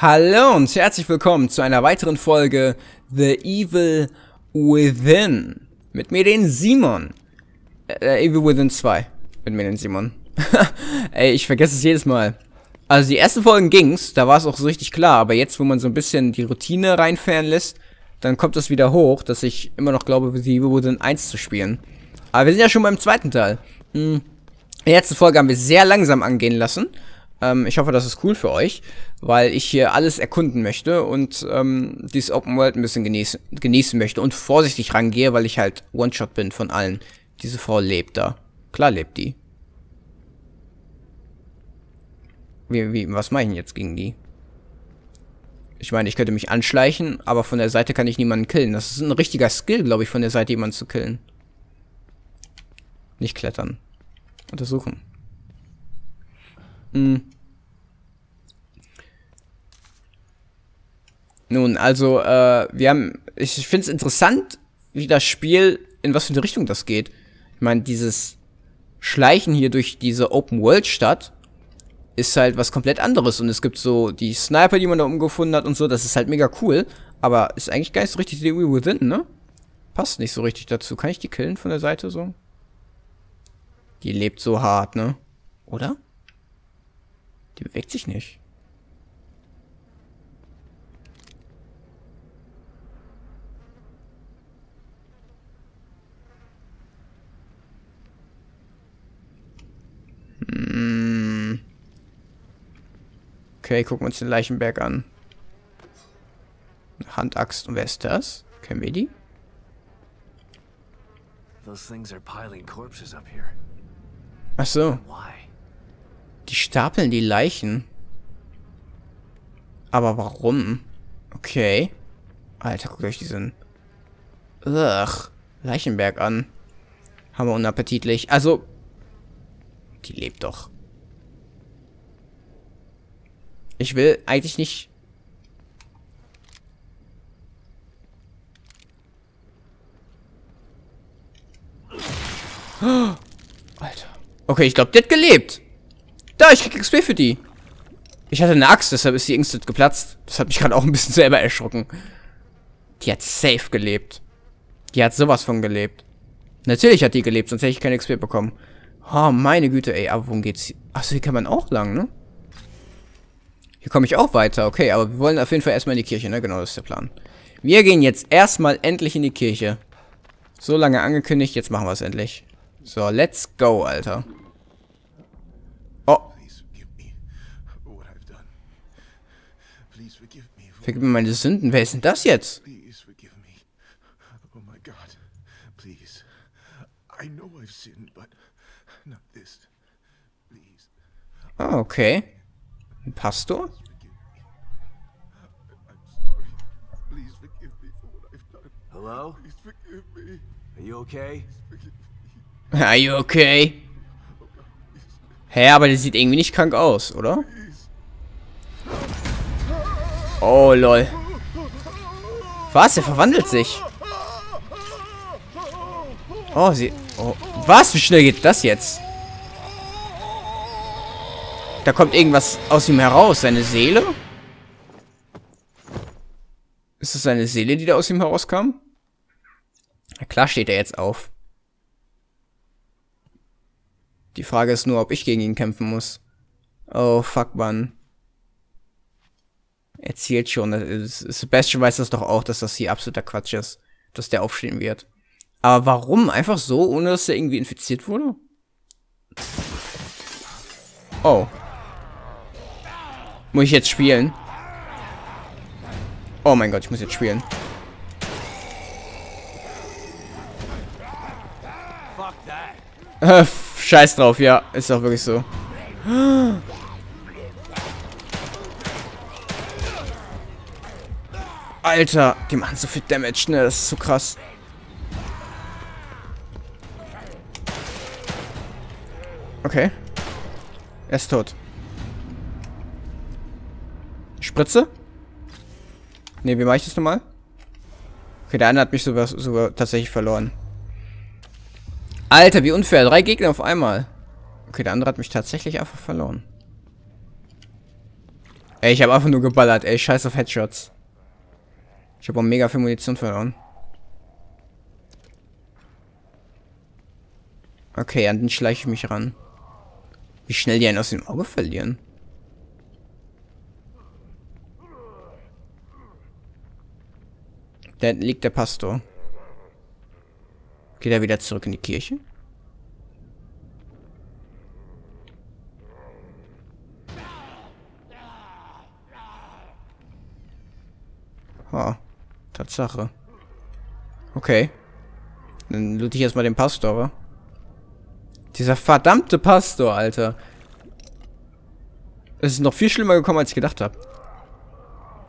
Hallo und herzlich willkommen zu einer weiteren Folge The Evil Within. Mit mir den Simon. Evil Within 2. Mit mir den Simon. Ey, ich vergesse es jedes Mal. Also die ersten Folgen ging's, da war es auch so richtig klar. Aber jetzt, wo man so ein bisschen die Routine reinfahren lässt, dann kommt das wieder hoch, dass ich immer noch glaube, The Evil Within 1 zu spielen. Aber wir sind ja schon beim zweiten Teil. In der letzten Folge haben wir sehr langsam angehen lassen. Ich hoffe, das ist cool für euch, weil ich hier alles erkunden möchte und dieses Open World ein bisschen genießen möchte und vorsichtig rangehe, weil ich halt One-Shot bin von allen. Diese Frau lebt da. Klar lebt die. Was mache ich denn jetzt gegen die? Ich meine, ich könnte mich anschleichen, aber von der Seite kann ich niemanden killen. Das ist ein richtiger Skill, glaube ich, von der Seite jemanden zu killen. Nicht klettern. Untersuchen. Nun, also, ich finde es interessant, wie das Spiel, in was für eine Richtung das geht. Ich meine, dieses Schleichen hier durch diese Open-World-Stadt ist halt was komplett anderes. Und es gibt so die Sniper, die man da umgefunden hat und so, das ist halt mega cool. Aber ist eigentlich gar nicht so richtig The Evil Within, ne? Passt nicht so richtig dazu. Kann ich die killen von der Seite so? Die lebt so hart, ne? Oder? Die bewegt sich nicht. Okay, gucken wir uns den Leichenberg an. Handaxt. Und wer ist das? Kennen wir die? Ach so. Die stapeln die Leichen. Aber warum? Okay. Alter, guckt euch diesen Leichenberg an. Hammer unappetitlich. Also, die lebt doch. Ich will eigentlich nicht... Oh, Alter. Okay, ich glaube, die hat gelebt. Da, ich krieg XP für die. Ich hatte eine Axt, deshalb ist die instant geplatzt. Das hat mich gerade auch ein bisschen selber erschrocken. Die hat safe gelebt. Die hat sowas von gelebt. Natürlich hat die gelebt, sonst hätte ich keine XP bekommen. Oh, meine Güte, ey. Aber worum geht's hier? Achso, hier kann man auch lang, ne? Hier komme ich auch weiter. Okay, aber wir wollen auf jeden Fall erstmal in die Kirche, ne? Genau, das ist der Plan. Wir gehen jetzt erstmal endlich in die Kirche. So lange angekündigt, jetzt machen wir es endlich. So, let's go, Alter. Vergib mir meine Sünden. Wer ist denn das jetzt? Ah, okay. Ein Pastor? Hello? Are you okay? Are you okay? Hä, aber der sieht irgendwie nicht krank aus, oder? Oh, lol. Was? Er verwandelt sich. Oh, sie... Oh, was? Wie schnell geht das jetzt? Da kommt irgendwas aus ihm heraus. Seine Seele? Ist das seine Seele, die da aus ihm herauskam? Na klar steht er jetzt auf. Die Frage ist nur, ob ich gegen ihn kämpfen muss. Oh, fuck, Mann. Erzählt schon. Sebastian weiß das doch auch, dass das hier absoluter Quatsch ist. Dass der aufstehen wird. Aber warum? Einfach so, ohne dass er irgendwie infiziert wurde? Oh. Muss ich jetzt spielen? Oh mein Gott, ich muss jetzt spielen. Scheiß drauf, ja. Ist auch wirklich so. Alter, die machen so viel Damage, ne? Das ist so krass. Okay. Er ist tot. Spritze? Ne, wie mache ich das nochmal? Okay, der eine hat mich sogar tatsächlich verloren. Alter, wie unfair. 3 Gegner auf einmal. Okay, der andere hat mich tatsächlich einfach verloren. Ey, ich habe einfach nur geballert, ey. Scheiß auf Headshots. Ich habe auch mega viel Munition verloren. Okay, an den schleiche ich mich ran. Wie schnell die einen aus dem Auge verlieren. Da liegt der Pastor. Geht er wieder zurück in die Kirche? Oh, Tatsache. Okay. Dann loote ich erstmal den Pastor, wa? Dieser verdammte Pastor, Alter. Es ist noch viel schlimmer gekommen, als ich gedacht habe.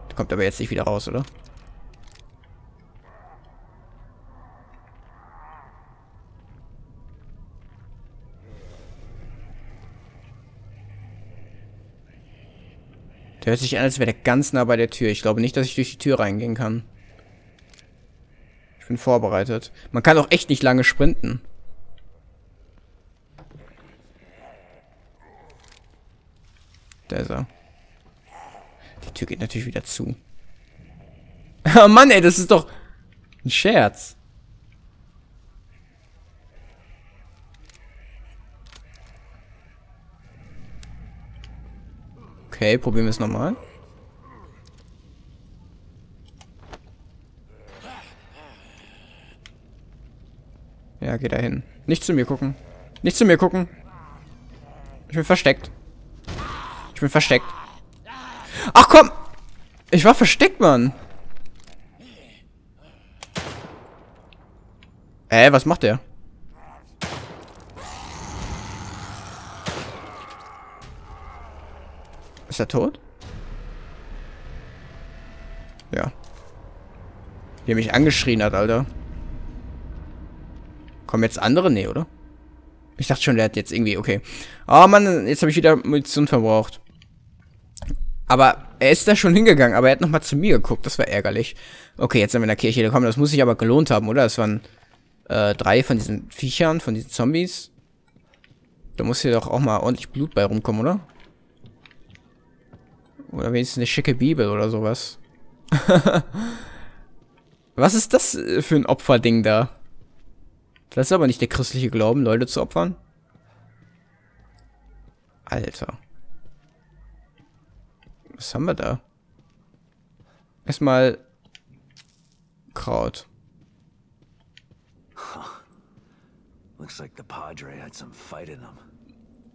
Der kommt aber jetzt nicht wieder raus, oder? Der hört sich an, als wäre der ganz nah bei der Tür. Ich glaube nicht, dass ich durch die Tür reingehen kann. Ich bin vorbereitet. Man kann auch echt nicht lange sprinten. Da ist er. Die Tür geht natürlich wieder zu. Oh Mann, ey, das ist doch ein Scherz. Okay, probieren wir es nochmal. Ja, geh da hin. Nicht zu mir gucken. Nicht zu mir gucken. Ich bin versteckt. Ich bin versteckt. Ach komm! Ich war versteckt, Mann! Was macht der? Ist er tot? Ja. Der mich angeschrien hat, Alter. Kommen jetzt andere? Nee, oder? Ich dachte schon, der hat jetzt irgendwie... Okay. Oh Mann, jetzt habe ich wieder Munition verbraucht. Aber er ist da schon hingegangen, aber er hat nochmal zu mir geguckt. Das war ärgerlich. Okay, jetzt sind wir in der Kirche gekommen. Das muss sich aber gelohnt haben, oder? Das waren 3 von diesen Viechern, von diesen Zombies. Da muss hier doch auch mal ordentlich Blut bei rumkommen, oder? Oder wenigstens eine schicke Bibel oder sowas. Was ist das für ein Opferding da? Das ist aber nicht der christliche Glauben, Leute zu opfern. Alter. Was haben wir da? Erstmal Kraut.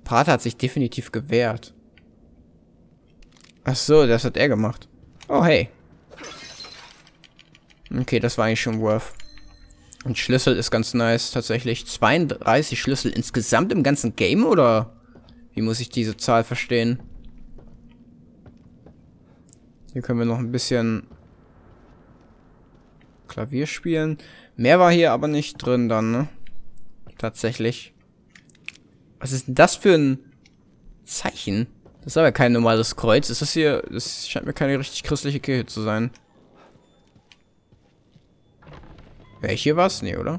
Pater hat sich definitiv gewehrt. Ach so, das hat er gemacht. Oh, hey. Okay, das war eigentlich schon worth. Und Schlüssel ist ganz nice, tatsächlich. 32 Schlüssel insgesamt im ganzen Game, oder? Wie muss ich diese Zahl verstehen? Hier können wir noch ein bisschen Klavier spielen. Mehr war hier aber nicht drin dann, ne? Tatsächlich. Was ist denn das für ein Zeichen? Das ist aber kein normales Kreuz. Ist das hier... Das scheint mir keine richtig christliche Kirche zu sein. Wäre ich hier was? Nee, oder?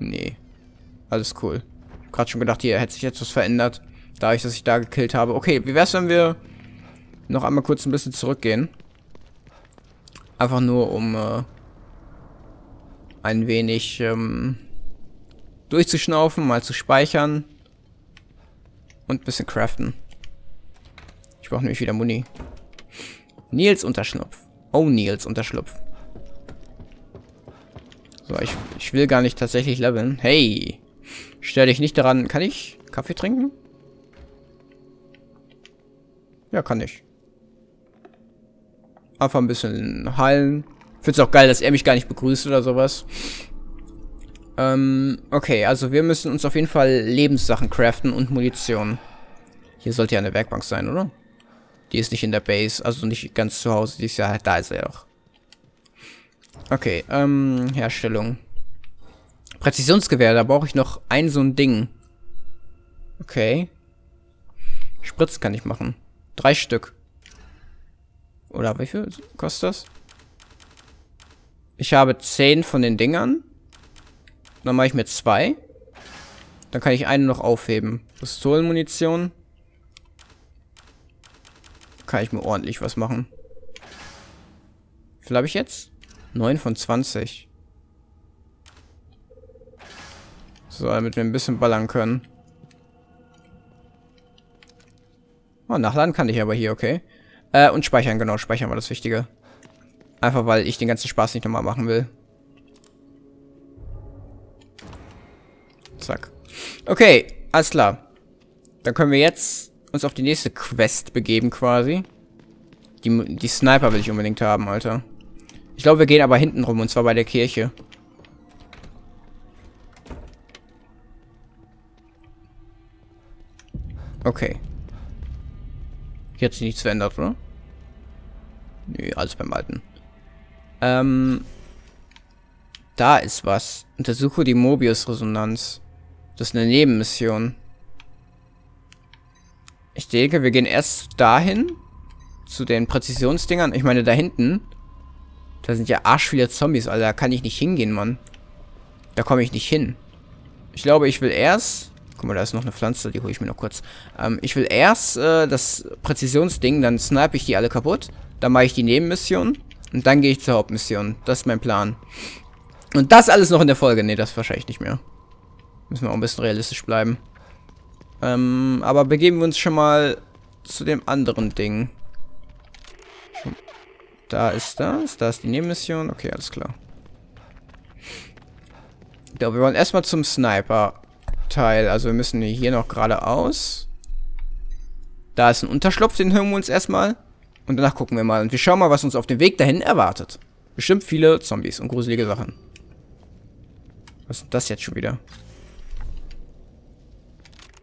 Nee. Alles cool. Ich hab gerade schon gedacht, hier hätte sich jetzt was verändert. Dadurch, dass ich da gekillt habe. Okay, wie wär's, wenn wir noch einmal kurz ein bisschen zurückgehen? Einfach nur, um ein wenig... durchzuschnaufen, mal zu speichern und ein bisschen craften. Ich brauche nämlich wieder Muni. Nils Unterschlupf. Oh, Nils Unterschlupf. So, ich will gar nicht tatsächlich leveln. Hey, stör dich nicht daran. Kann ich Kaffee trinken? Ja, kann ich. Einfach ein bisschen heilen. Find's auch geil, dass er mich gar nicht begrüßt oder sowas. Okay, also wir müssen uns auf jeden Fall Lebenssachen craften und Munition. Hier sollte ja eine Werkbank sein, oder? Die ist nicht in der Base, also nicht ganz zu Hause. Die ist ja halt, da ist er ja doch. Okay, Herstellung. Präzisionsgewehr, da brauche ich noch ein so ein Ding. Okay. Spritz kann ich machen. 3 Stück. Oder wie viel kostet das? Ich habe 10 von den Dingern. Dann mache ich mir 2. Dann kann ich eine noch aufheben. Pistolenmunition. Kann ich mir ordentlich was machen. Wie viel habe ich jetzt? 9 von 20. So, damit wir ein bisschen ballern können. Oh, nachladen kann ich aber hier, okay. Und speichern, genau. Speichern war das Wichtige. Einfach, weil ich den ganzen Spaß nicht nochmal machen will. Zack. Okay, alles klar. Dann können wir jetzt uns auf die nächste Quest begeben, quasi. Die Sniper will ich unbedingt haben, Alter. Ich glaube, wir gehen aber hinten rum, und zwar bei der Kirche. Okay. Hier hat sich nichts verändert, oder? Nö, alles beim Alten. Da ist was. Untersuche die Mobius-Resonanz. Das ist eine Nebenmission. Ich denke, wir gehen erst dahin. Zu den Präzisionsdingern. Ich meine, da hinten. Da sind ja arsch viele Zombies, Alter. Da kann ich nicht hingehen, Mann. Da komme ich nicht hin. Ich glaube, ich will erst... Guck mal, da ist noch eine Pflanze, die hole ich mir noch kurz. Ich will erst das Präzisionsding, dann snipe ich die alle kaputt. Dann mache ich die Nebenmission. Und dann gehe ich zur Hauptmission. Das ist mein Plan. Und das alles noch in der Folge. Ne, das wahrscheinlich nicht mehr. Müssen wir auch ein bisschen realistisch bleiben. Aber begeben wir uns schon mal zu dem anderen Ding. Da ist das. Da ist die Nebenmission. Okay, alles klar. Ja, wir wollen erstmal zum Sniper-Teil. Also wir müssen hier noch geradeaus. Da ist ein Unterschlupf, den hören wir uns erstmal. Und danach gucken wir mal. Und wir schauen mal, was uns auf dem Weg dahin erwartet. Bestimmt viele Zombies und gruselige Sachen. Was ist das jetzt schon wieder?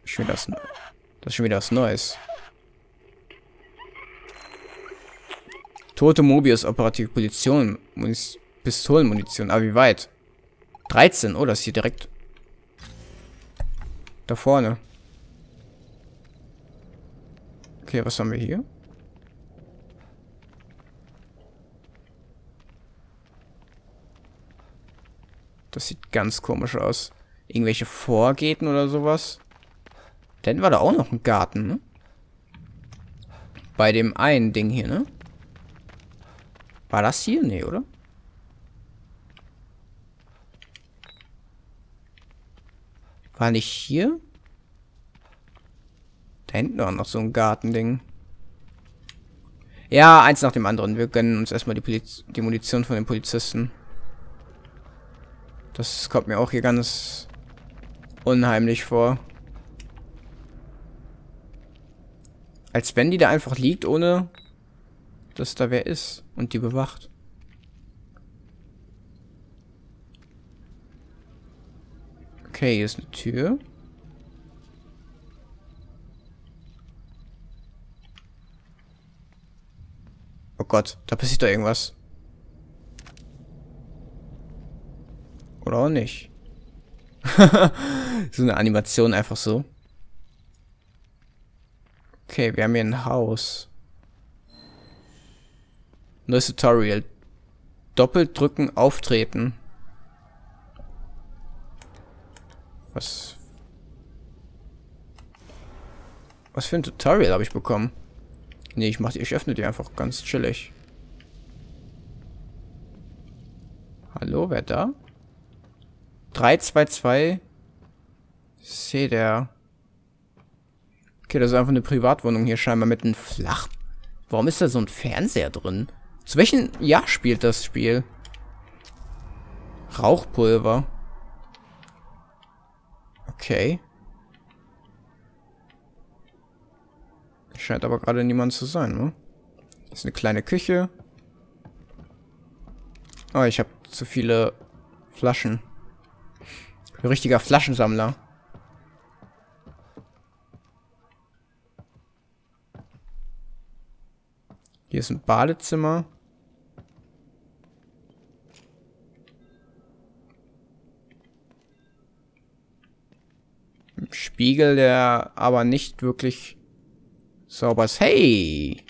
Das ist schon wieder was Neues. Tote Mobius, operative Pistolenmunition. Aber wie weit? 13, oh, das ist hier direkt. Da vorne. Okay, was haben wir hier? Das sieht ganz komisch aus. Irgendwelche Vorgärten oder sowas. Dann war da auch noch ein Garten, ne? Bei dem einen Ding hier, ne? War das hier? Nee, oder? War nicht hier? Da hinten war noch so ein Gartending. Ja, eins nach dem anderen. Wir gönnen uns erstmal die Munition von den Polizisten. Das kommt mir auch hier ganz unheimlich vor. Als wenn die da einfach liegt, ohne dass da wer ist und die bewacht. Okay, hier ist eine Tür. Oh Gott, da passiert doch irgendwas. Oder auch nicht. So eine Animation einfach so. Okay, wir haben hier ein Haus. Neues Tutorial. Doppelt drücken, auftreten. Was? Was für ein Tutorial habe ich bekommen? Nee, ich öffne die einfach ganz chillig. Hallo, wer da? 322 Cedar. Okay, das ist einfach eine Privatwohnung hier scheinbar mit einem Flach. Warum ist da so ein Fernseher drin? Zu welchem Jahr spielt das Spiel? Rauchpulver. Okay. Scheint aber gerade niemand zu sein, ne? Das ist eine kleine Küche. Oh, ich habe zu viele Flaschen. Ein richtiger Flaschensammler. Hier ist ein Badezimmer. Ein Spiegel, der aber nicht wirklich sauber ist. Hey!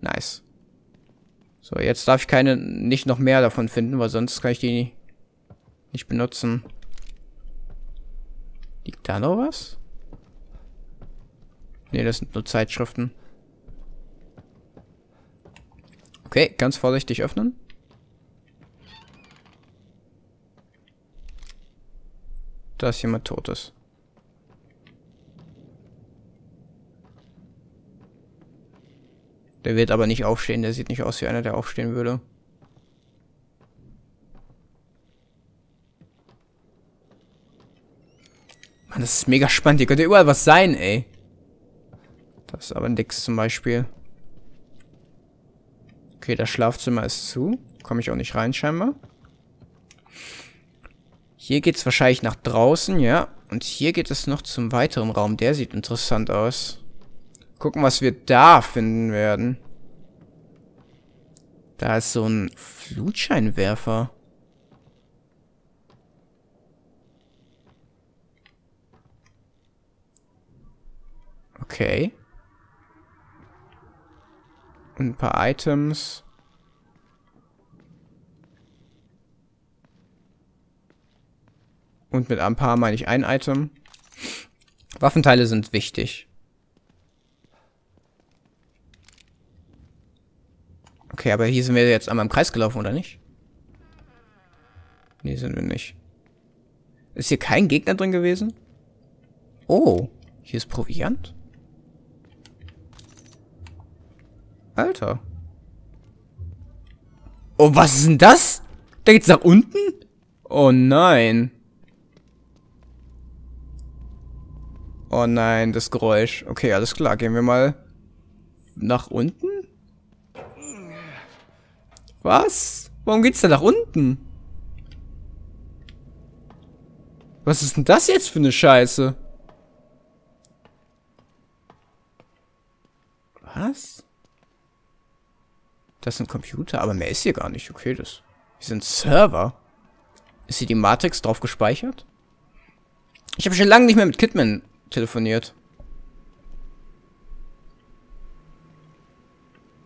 Nice. So, jetzt darf ich nicht noch mehr davon finden, weil sonst kann ich die nicht benutzen. Liegt da noch was? Ne, das sind nur Zeitschriften. Okay, ganz vorsichtig öffnen. Da ist jemand Totes. Der wird aber nicht aufstehen. Der sieht nicht aus wie einer, der aufstehen würde. Mann, das ist mega spannend. Hier könnte überall was sein, ey. Das ist aber nix zum Beispiel. Okay, das Schlafzimmer ist zu. Komme ich auch nicht rein scheinbar. Hier geht es wahrscheinlich nach draußen, ja. Und hier geht es noch zum weiteren Raum. Der sieht interessant aus. Gucken, was wir da finden werden. Da ist so ein Flutscheinwerfer. Okay. Und ein paar Items. Und mit ein paar meine ich ein Item. Waffenteile sind wichtig. Okay, aber hier sind wir jetzt einmal im Kreis gelaufen, oder nicht? Nee, sind wir nicht. Ist hier kein Gegner drin gewesen? Oh, hier ist Proviant. Alter. Oh, was ist denn das? Da geht's nach unten? Oh nein. Oh nein, das Geräusch. Okay, alles klar. Gehen wir mal nach unten? Was? Warum geht's da nach unten? Was ist denn das jetzt für eine Scheiße? Was? Das sind Computer, aber mehr ist hier gar nicht. Okay, das sind Server. Ist hier die Matrix drauf gespeichert? Ich habe schon lange nicht mehr mit Kidman telefoniert.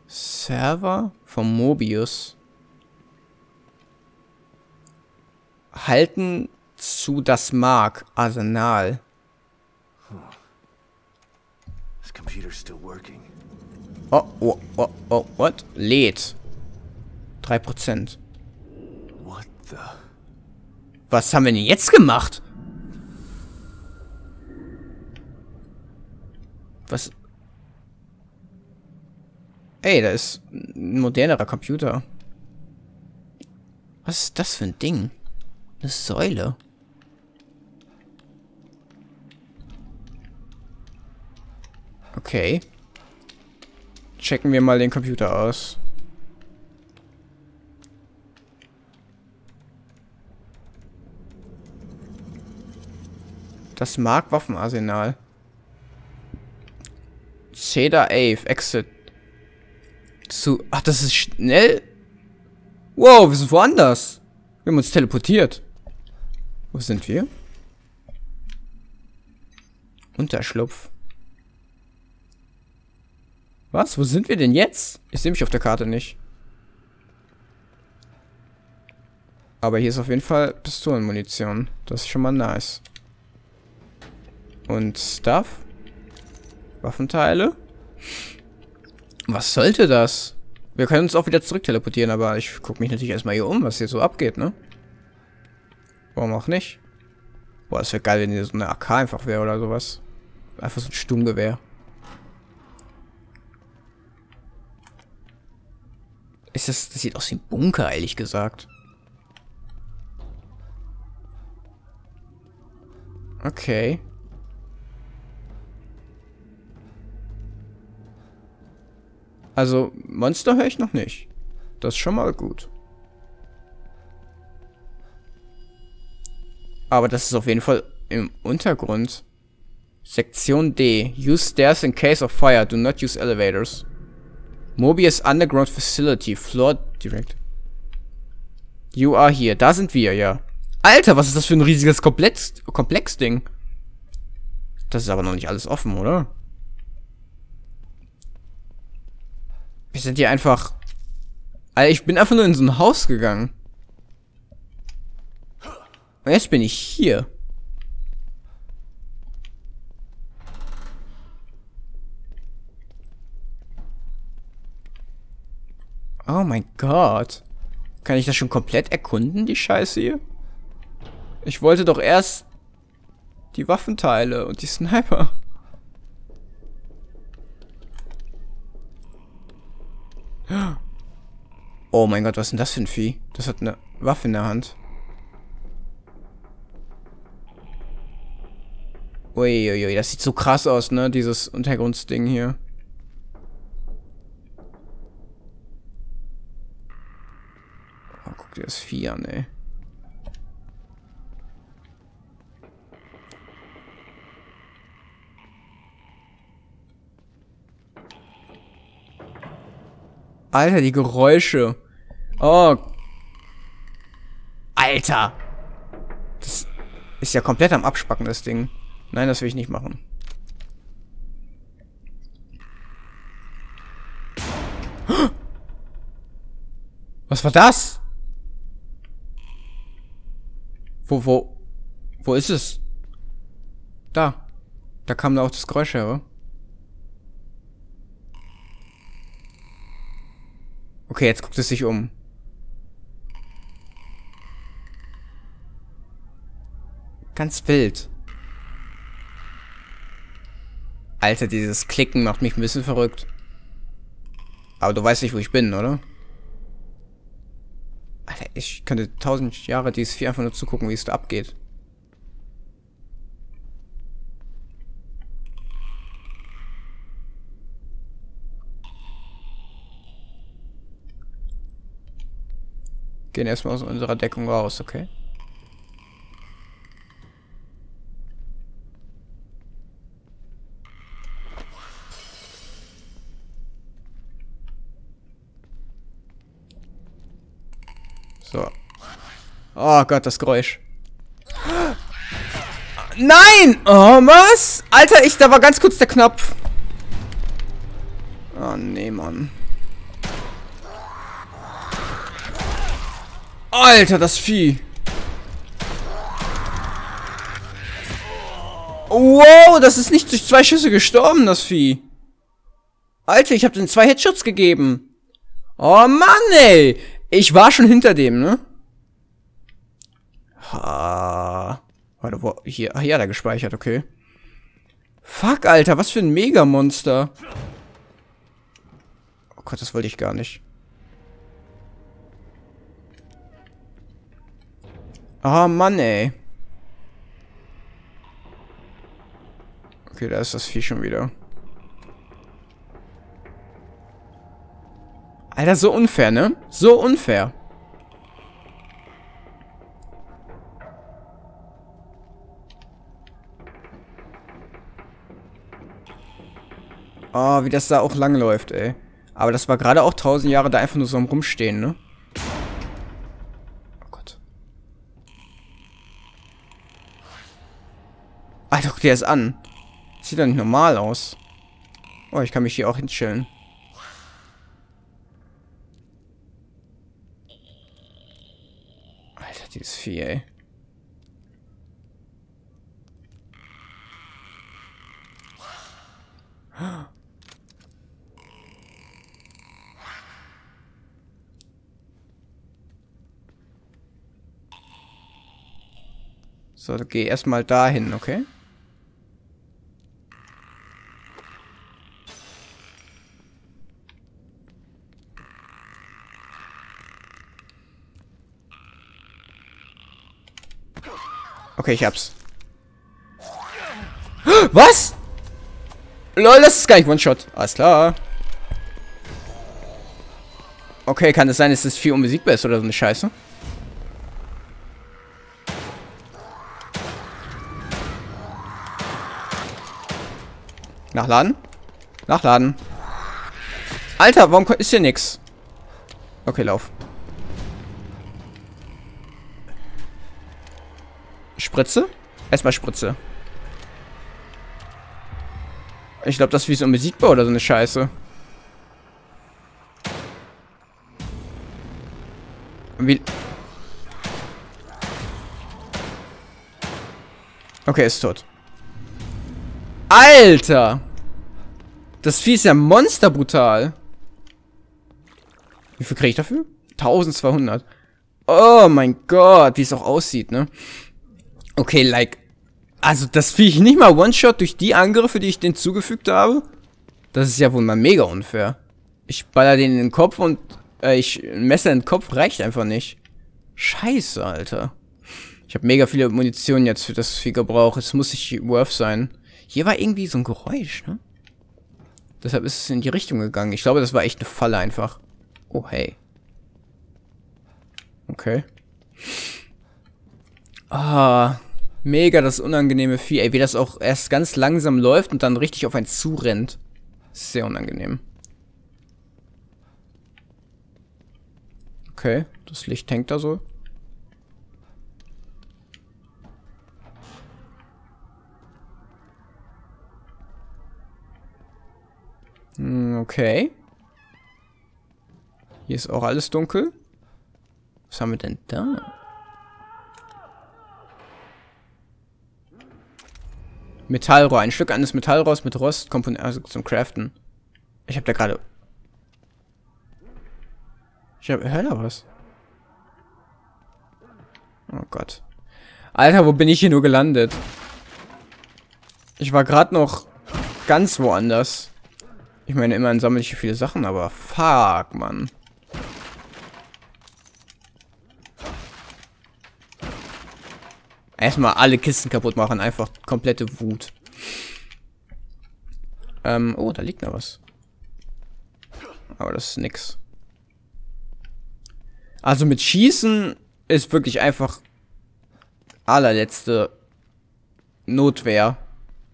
Server vom Mobius. Halten zu das Mark Arsenal. This computer's still working. Oh, oh, oh, oh, what? Lädt. 3%. What the? Was haben wir denn jetzt gemacht? Was? Ey, da ist ein modernerer Computer. Was ist das für ein Ding? Eine Säule. Okay. Checken wir mal den Computer aus. Das Mark-Waffenarsenal. Cedar Ave, Exit. Zu. Ach, das ist schnell? Wow, wir sind woanders. Wir haben uns teleportiert. Wo sind wir? Unterschlupf. Was? Wo sind wir denn jetzt? Ich sehe mich auf der Karte nicht. Aber hier ist auf jeden Fall Pistolenmunition. Das ist schon mal nice. Und Stuff. Waffenteile. Was sollte das? Wir können uns auch wieder zurück teleportieren, aber ich gucke mich natürlich erstmal hier um, was hier so abgeht, ne? Warum auch nicht? Boah, das wäre geil, wenn hier so eine AK einfach wäre oder sowas. Einfach so ein Sturmgewehr. Das sieht aus wie ein Bunker, ehrlich gesagt. Okay. Also, Monster höre ich noch nicht. Das ist schon mal gut. Aber das ist auf jeden Fall im Untergrund. Sektion D. Use stairs in case of fire. Do not use elevators. Mobius Underground Facility, Floor Direct. You are here. Da sind wir, ja. Alter, was ist das für ein riesiges Komplex-Ding? Das ist aber noch nicht alles offen, oder? Wir sind hier einfach... Alter, ich bin einfach nur in so ein Haus gegangen. Und jetzt bin ich hier. Oh mein Gott. Kann ich das schon komplett erkunden, die Scheiße hier? Ich wollte doch erst die Waffenteile und die Sniper. Oh mein Gott, was ist denn das für ein Vieh? Das hat eine Waffe in der Hand. Uiuiui, das sieht so krass aus, ne? Dieses Untergrundsding hier. Oh, guck dir das Vieh an, ey. Alter, die Geräusche. Oh. Alter. Das ist ja komplett am Abspacken, das Ding. Nein, das will ich nicht machen. Was war das? Wo ist es? Da. Da kam da auch das Geräusch her, oder? Okay, jetzt guckt es sich um. Ganz wild. Alter, dieses Klicken macht mich ein bisschen verrückt. Aber du weißt nicht, wo ich bin, oder? Alter, ich könnte 1000 Jahre dieses Vieh einfach nur zugucken, wie es da abgeht. Gehen erstmal aus unserer Deckung raus, okay? So. Oh Gott, das Geräusch. Nein! Oh, was? Alter, da war ganz kurz der Knopf. Oh, nee, Mann. Alter, das Vieh. Wow, das ist nicht durch 2 Schüsse gestorben, das Vieh. Alter, ich habe den 2 Headshots gegeben. Oh Mann, ey. Ich war schon hinter dem, ne? Ha. Warte, wo? Hier. Ach ja, da gespeichert, okay. Fuck, Alter, was für ein Megamonster. Oh Gott, das wollte ich gar nicht. Oh Mann, ey. Okay, da ist das Vieh schon wieder. Alter, so unfair, ne? So unfair. Oh, wie das da auch lang läuft, ey. Aber das war gerade auch 1000 Jahre da einfach nur so am Rumstehen, ne? Alter, guck dir das an. Das sieht doch nicht normal aus. Oh, ich kann mich hier auch hinstellen. Alter, dieses Vieh, ey. So, geh erstmal dahin, okay? Okay, ich hab's. Was? Lol, das ist gar nicht One-Shot. Alles klar. Okay, kann es sein, dass das Vieh unbesiegbar ist oder so eine Scheiße? Nachladen? Nachladen. Alter, warum ist hier nix? Okay, lauf. Spritze? Erstmal Spritze. Ich glaube, das Vieh ist unbesiegbar oder so eine Scheiße. Wie? Okay, ist tot. Alter! Das Vieh ist ja monsterbrutal. Wie viel kriege ich dafür? 1200. Oh mein Gott, wie es auch aussieht, ne? Okay, like... Also, das fiel ich nicht mal One-Shot durch die Angriffe, die ich denen zugefügt habe. Das ist ja wohl mal mega unfair. Ich baller denen in den Kopf und... ein Messer in den Kopf reicht einfach nicht. Scheiße, Alter. Ich habe mega viele Munition jetzt für das viel Gebrauch. Es muss nicht worth sein. Hier war irgendwie so ein Geräusch, ne? Deshalb ist es in die Richtung gegangen. Ich glaube, das war echt eine Falle einfach. Oh, hey. Okay. Ah... Mega das unangenehme Vieh. Ey, wie das auch erst ganz langsam läuft und dann richtig auf einen zurennt. Sehr unangenehm. Okay, das Licht hängt da so. Okay. Hier ist auch alles dunkel. Was haben wir denn da? Metallrohr. Ein Stück eines Metallrohrs mit Rost also zum Craften. Ich habe da gerade... Hör da was? Oh Gott. Alter, wo bin ich hier nur gelandet? Ich war gerade noch ganz woanders. Ich meine, immerhin sammle ich hier viele Sachen, aber fuck, Mann. Erstmal alle Kisten kaputt machen, einfach komplette Wut. Oh, da liegt noch was. Aber das ist nix. Also mit Schießen ist wirklich einfach allerletzte Notwehr.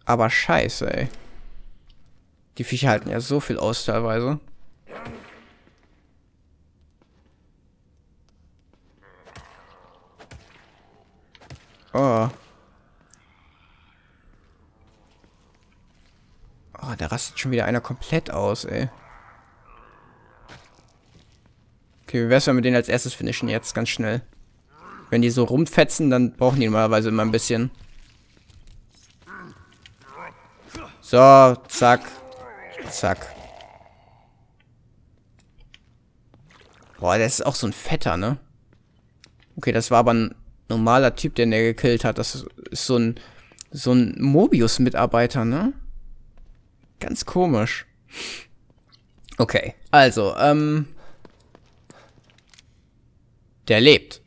Aber scheiße, ey. Die Viecher halten ja so viel aus teilweise. Oh. Oh, da rastet schon wieder einer komplett aus, ey. Okay, wie wär's, wenn wir den als erstes finishen jetzt, ganz schnell. Wenn die so rumfetzen, dann brauchen die normalerweise immer ein bisschen. So, zack. Zack. Boah, das ist auch so ein Fetter, ne? Okay, das war aber ein... normaler Typ, den der gekillt hat. Das ist so ein Mobius-Mitarbeiter, ne? Ganz komisch. Okay, also, der lebt.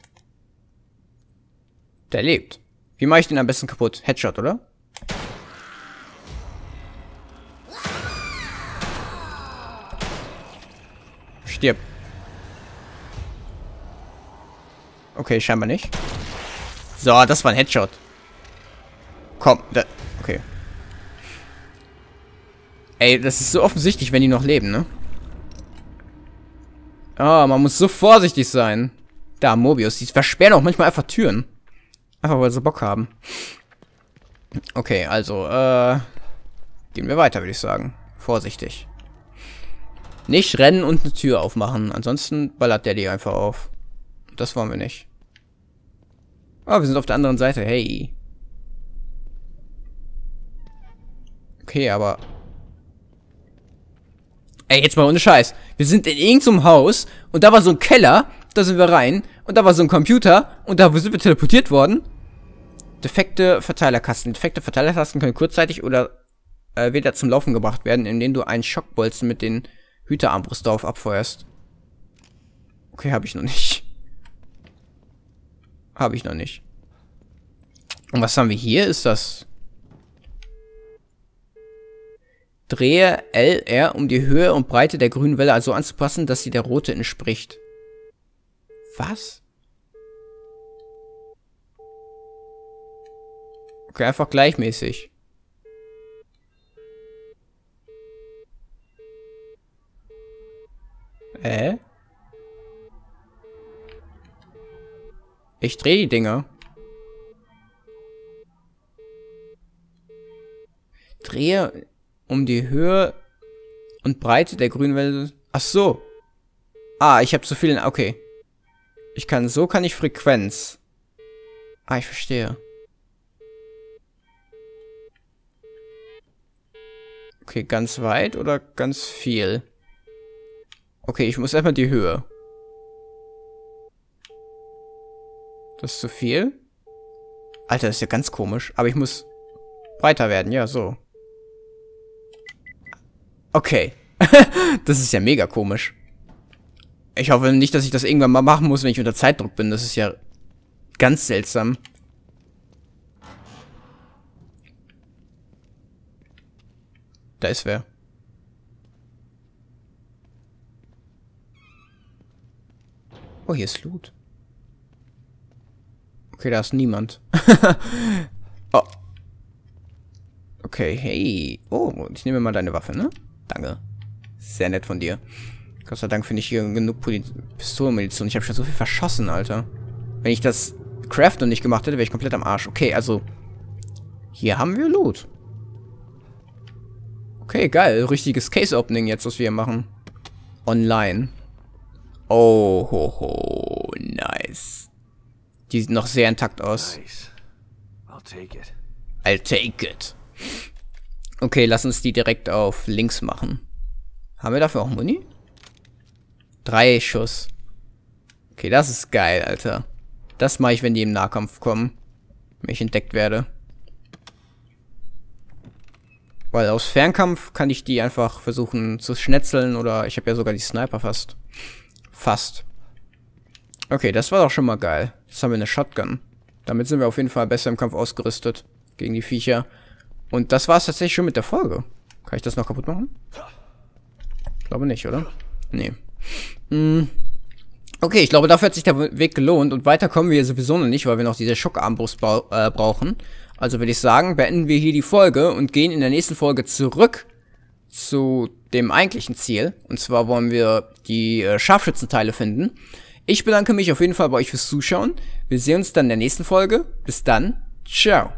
Der lebt. Wie mache ich den am besten kaputt? Headshot, oder? Stirb. Okay, scheinbar nicht. So, das war ein Headshot. Komm, da... Okay. Ey, das ist so offensichtlich, wenn die noch leben, ne? Ah, man muss so vorsichtig sein. Da, Mobius. Die versperren auch manchmal einfach Türen. Einfach, weil sie Bock haben. Okay, also, gehen wir weiter, würde ich sagen. Vorsichtig. Nicht rennen und eine Tür aufmachen. Ansonsten ballert der die einfach auf. Das wollen wir nicht. Oh, wir sind auf der anderen Seite. Hey. Okay, aber... Ey, jetzt mal ohne Scheiß. Wir sind in irgendeinem Haus und da war so ein Keller. Da sind wir rein. Und da war so ein Computer. Und da sind wir teleportiert worden. Defekte Verteilerkasten. Defekte Verteilerkasten können kurzzeitig oder wieder zum Laufen gebracht werden, indem du einen Schockbolzen mit den Hüterarmbrust drauf abfeuerst. Okay, habe ich noch nicht. Habe ich noch nicht. Und was haben wir hier? Ist das? Drehe LR, um die Höhe und Breite der grünen Welle also anzupassen, dass sie der rote entspricht. Was? Okay, einfach gleichmäßig. Ich drehe die Dinger. Drehe um die Höhe und Breite der grünen Welle. Ach so. Ah, ich habe zu viel. Okay. Ich kann so kann ich Frequenz. Ah, ich verstehe. Okay, ganz weit oder ganz viel? Okay, ich muss erstmal die Höhe. Das ist zu viel. Alter, das ist ja ganz komisch. Aber ich muss breiter werden. Ja, so. Okay. Das ist ja mega komisch. Ich hoffe nicht, dass ich das irgendwann mal machen muss, wenn ich unter Zeitdruck bin. Das ist ja ganz seltsam. Da ist wer. Oh, hier ist Loot. Okay, da ist niemand. Oh. Okay, hey. Oh, ich nehme mal deine Waffe, ne? Danke. Sehr nett von dir. Gott sei Dank finde ich hier genug Pistolenmunition. Ich habe schon so viel verschossen, Alter. Wenn ich das Craft noch nicht gemacht hätte, wäre ich komplett am Arsch. Okay, also. Hier haben wir Loot. Okay, geil. Richtiges Case-Opening jetzt, was wir hier machen. Online. Oh, ho, ho. Nice. Die sieht noch sehr intakt aus. Nice. I'll take it. I'll take it. Okay, lass uns die direkt auf links machen. Haben wir dafür auch Muni? 3 Schuss. Okay, das ist geil, Alter. Das mache ich, wenn die im Nahkampf kommen. Wenn ich entdeckt werde. Weil aus Fernkampf kann ich die einfach versuchen zu schnetzeln oder ich habe ja sogar die Sniper fast. Fast. Okay, das war doch schon mal geil. Jetzt haben wir eine Shotgun. Damit sind wir auf jeden Fall besser im Kampf ausgerüstet. Gegen die Viecher. Und das war es tatsächlich schon mit der Folge. Kann ich das noch kaputt machen? Ich glaube nicht, oder? Nee. Hm. Okay, ich glaube, dafür hat sich der Weg gelohnt. Und weiter kommen wir sowieso noch nicht, weil wir noch diese Schockarmbrust brauchen. Also würde ich sagen, beenden wir hier die Folge und gehen in der nächsten Folge zurück zu dem eigentlichen Ziel. Und zwar wollen wir die Scharfschützenteile finden. Ich bedanke mich auf jeden Fall bei euch fürs Zuschauen. Wir sehen uns dann in der nächsten Folge. Bis dann. Ciao.